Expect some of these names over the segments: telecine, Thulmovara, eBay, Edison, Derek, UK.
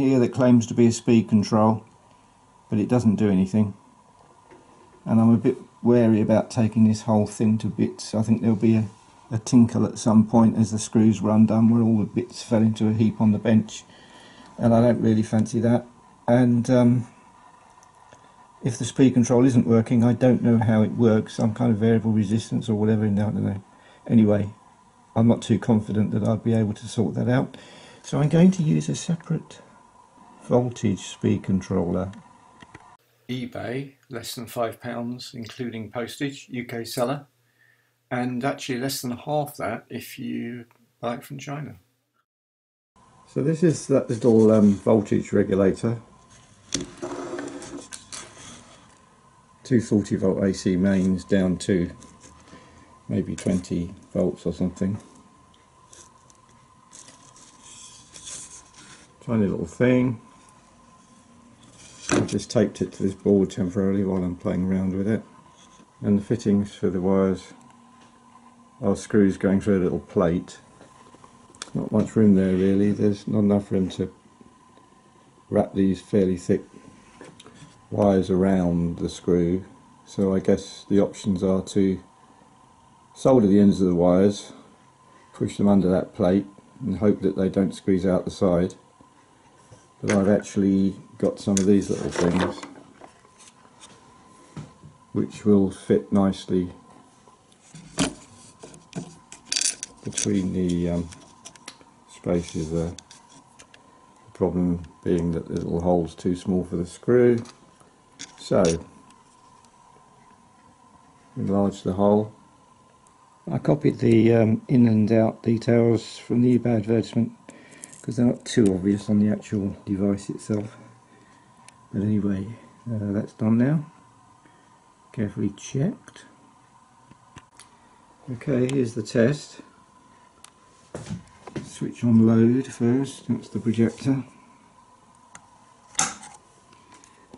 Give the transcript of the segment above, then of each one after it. here that claims to be a speed control, but it doesn't do anything, and I'm a bit wary about taking this whole thing to bits. I think there'll be a tinkle at some point as the screws were undone, where all the bits fell into a heap on the bench, and I don't really fancy that. And if the speed control isn't working, I don't know how it works, some kind of variable resistance or whatever, I don't know. Anyway, I'm not too confident that I'd be able to sort that out, so I'm going to use a separate voltage speed controller. eBay, less than £5 including postage, UK seller, and actually less than half that if you buy it from China. So this is that little voltage regulator, 240 volt AC mains down to maybe 20 volts or something. Tiny little thing. I've just taped it to this board temporarily while I'm playing around with it. And the fittings for the wires are screws going through a little plate. Not much room there really, there's not enough room to wrap these fairly thick wires around the screw, so I guess the options are to solder the ends of the wires, push them under that plate and hope that they don't squeeze out the side. But I've actually got some of these little things which will fit nicely between the spaces there. The problem being that the little hole's too small for the screw, so enlarge the hole. I copied the in and out details from the eBay advertisement because they're not too obvious on the actual device itself. But anyway, that's done now. Carefully checked. Okay, here's the test. Switch on load first, that's the projector.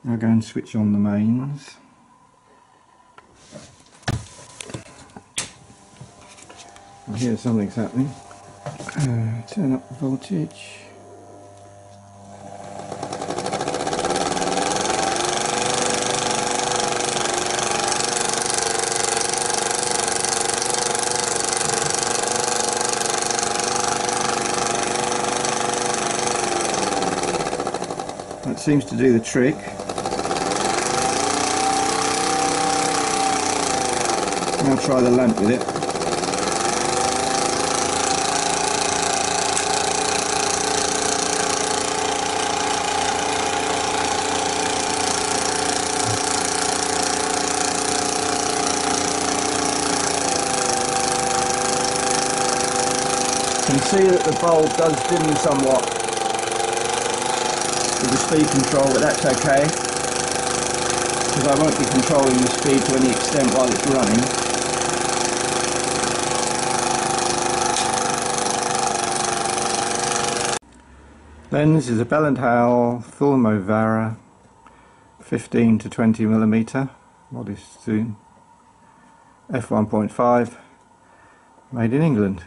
Now go and switch on the mains. I hear something's happening. Turn up the voltage. That seems to do the trick. Now try the lamp with it. You can see that the bulb does dim somewhat with the speed control, but that's okay because I won't be controlling the speed to any extent while it's running. Then this is a Bell & Howell Thulmovara 15 to 20 millimeter modest zoom f1.5, made in England.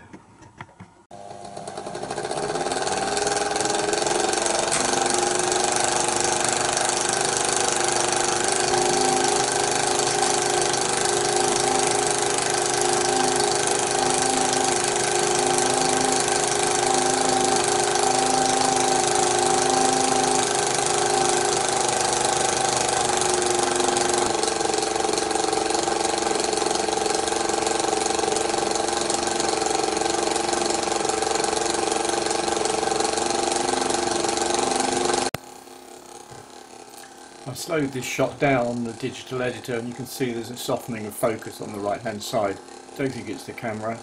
I slowed this shot down on the digital editor and you can see there's a softening of focus on the right hand side. Don't think it's the camera.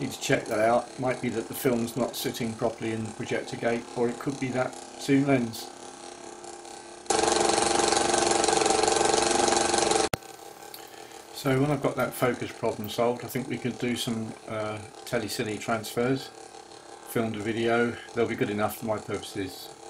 Need to check that out. It might be that the film's not sitting properly in the projector gate, or it could be that zoom lens. So when I've got that focus problem solved, I think we could do some telecine transfers, film to video. They'll be good enough for my purposes.